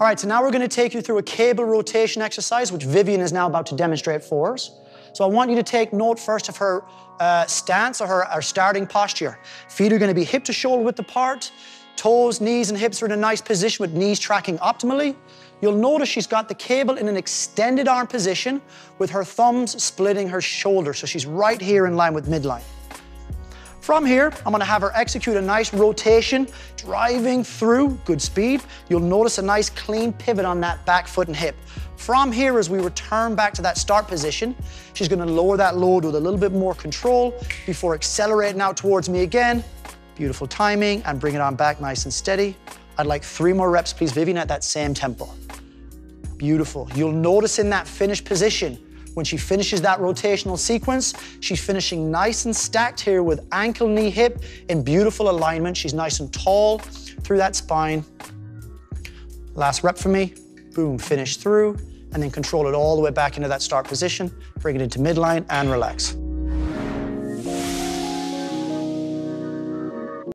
All right, so now we're going to take you through a cable rotation exercise, which Vivian is now about to demonstrate for us. So I want you to take note first of her stance or her starting posture. Feet are going to be hip to shoulder width apart. Toes, knees, and hips are in a nice position with knees tracking optimally. You'll notice she's got the cable in an extended arm position with her thumbs splitting her shoulder. So she's right here in line with midline. From here, I'm going to have her execute a nice rotation, driving through, good speed. You'll notice a nice clean pivot on that back foot and hip. From here, as we return back to that start position, she's going to lower that load with a little bit more control before accelerating out towards me again. Beautiful timing, and bring it on back nice and steady. I'd like 3 more reps, please, Vivian, at that same tempo. Beautiful. You'll notice in that finished position, when she finishes that rotational sequence, she's finishing nice and stacked here with ankle, knee, hip in beautiful alignment. She's nice and tall through that spine. Last rep for me, boom, finish through, and then control it all the way back into that start position. Bring it into midline and relax.